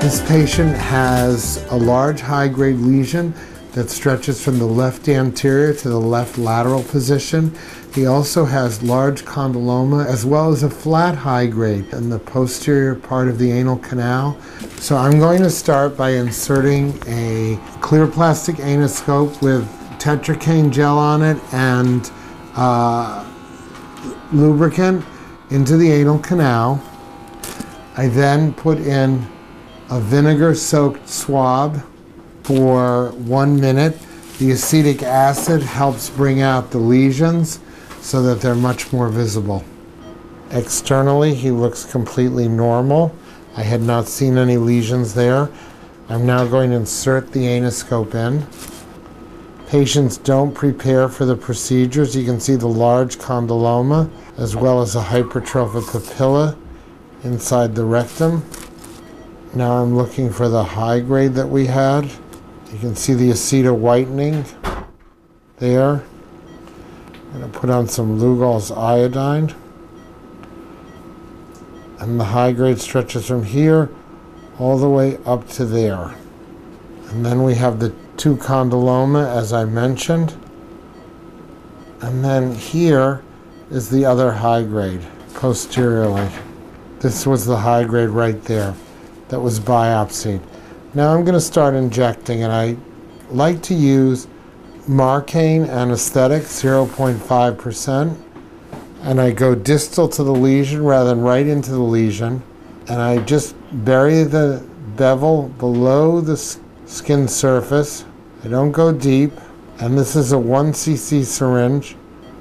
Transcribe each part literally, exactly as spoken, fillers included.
This patient has a large high-grade lesion that stretches from the left anterior to the left lateral position. He also has large condyloma as well as a flat high grade in the posterior part of the anal canal. So I'm going to start by inserting a clear plastic anoscope with tetracaine gel on it and uh, lubricant into the anal canal. I then put in a vinegar-soaked swab for one minute. The acetic acid helps bring out the lesions so that they're much more visible. Externally, he looks completely normal. I had not seen any lesions there. I'm now going to insert the anoscope in. Patients don't prepare for the procedures. You can see the large condyloma as well as a hypertrophic papilla inside the rectum. Now I'm looking for the high grade that we had. You can see the acetate whitening there. I'm going to put on some Lugol's iodine. And the high grade stretches from here all the way up to there. And then we have the two condyloma, as I mentioned. And then here is the other high grade, posteriorly. This was the high grade right there that was biopsied. Now I'm going to start injecting, and I like to use Marcaine anesthetic, zero point five percent, and I go distal to the lesion rather than right into the lesion, and I just bury the bevel below the skin surface. I don't go deep, and this is a one C C syringe.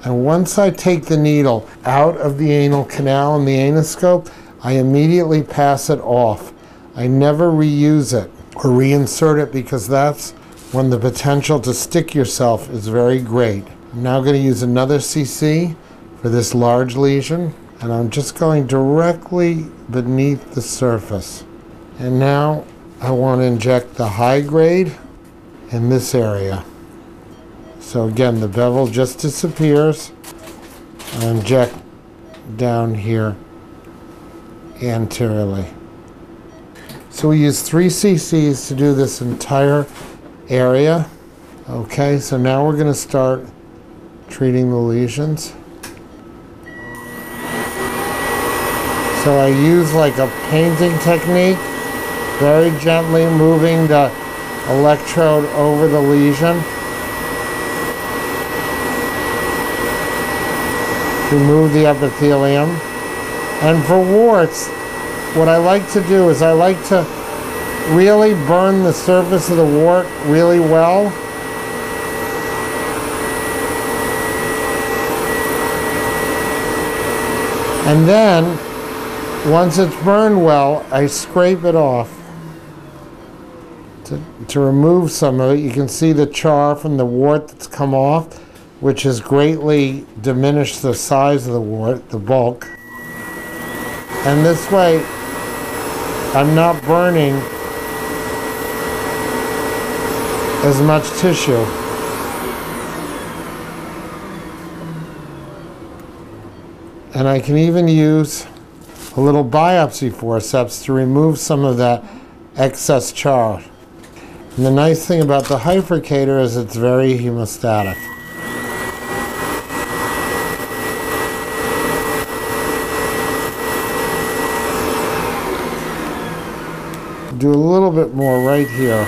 And once I take the needle out of the anal canal and the anoscope, I immediately pass it off. I never reuse it or reinsert it, because that's when the potential to stick yourself is very great. I'm now going to use another C C for this large lesion, and I'm just going directly beneath the surface. And now I want to inject the high grade in this area. So again, the bevel just disappears. I inject down here anteriorly. So we use three C C's to do this entire area. Okay, so now we're going to start treating the lesions. So I use like a painting technique, very gently moving the electrode over the lesion to remove the epithelium. And for warts, what I like to do is I like to really burn the surface of the wart really well. And then, once it's burned well, I scrape it off to, to remove some of it. You can see the char from the wart that's come off, which has greatly diminished the size of the wart, the bulk. And this way, I'm not burning as much tissue. And I can even use a little biopsy forceps to remove some of that excess char. And the nice thing about the Hyfrecator is it's very hemostatic. Do a little bit more right here.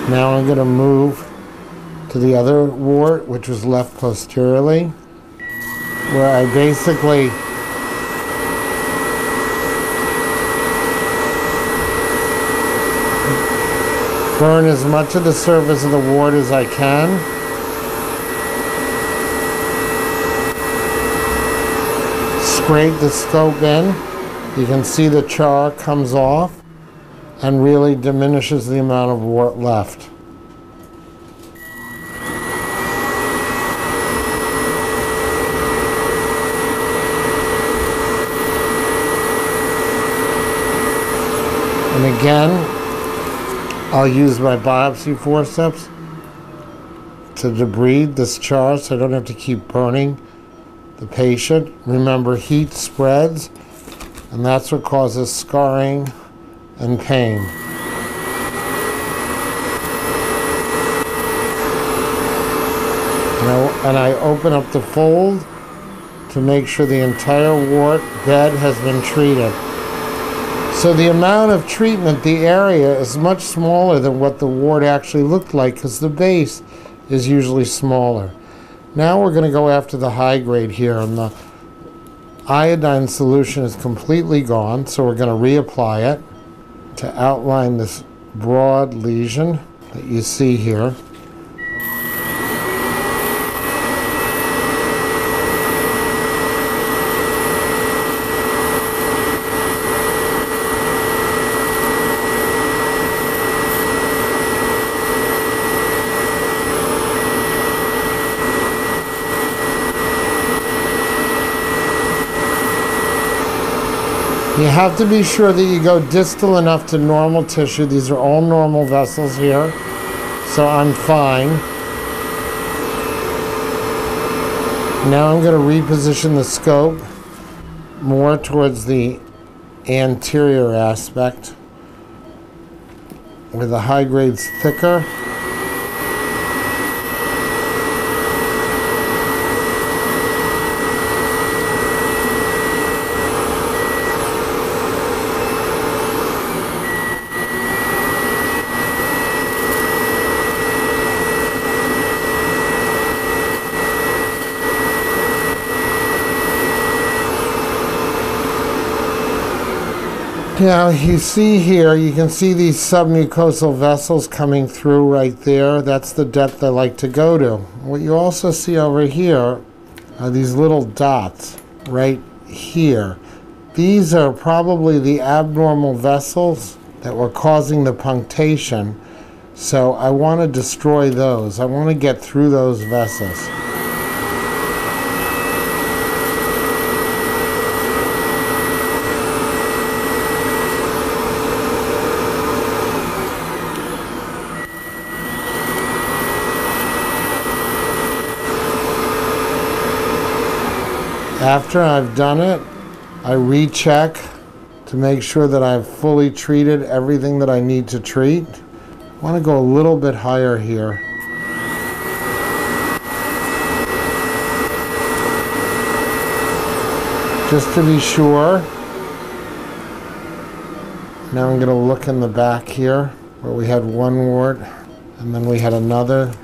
Okay. Now I'm going to move to the other wart, which was left posteriorly, where I basically burn as much of the surface of the wart as I can. Scrape the scope in. You can see the char comes off and really diminishes the amount of wart left. And again, I'll use my biopsy forceps to debris discharge so I don't have to keep burning the patient. Remember, heat spreads, and that's what causes scarring and pain. Now, and I open up the fold to make sure the entire wart bed has been treated. So the amount of treatment, the area, is much smaller than what the wart actually looked like because the base is usually smaller. Now we're going to go after the high grade here, and the iodine solution is completely gone, so we're going to reapply it to outline this broad lesion that you see here. You have to be sure that you go distal enough to normal tissue. These are all normal vessels here, so I'm fine. Now I'm going to reposition the scope more towards the anterior aspect, where the high grade's thicker. Now you see here, you can see these submucosal vessels coming through right there. That's the depth I like to go to. What you also see over here are these little dots right here. These are probably the abnormal vessels that were causing the punctation. So I want to destroy those. I want to get through those vessels. After I've done it, I recheck to make sure that I've fully treated everything that I need to treat. I want to go a little bit higher here. Just to be sure. Now I'm going to look in the back here where we had one wart and then we had another.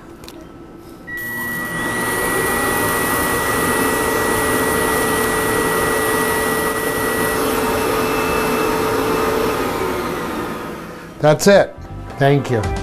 That's it. Thank you.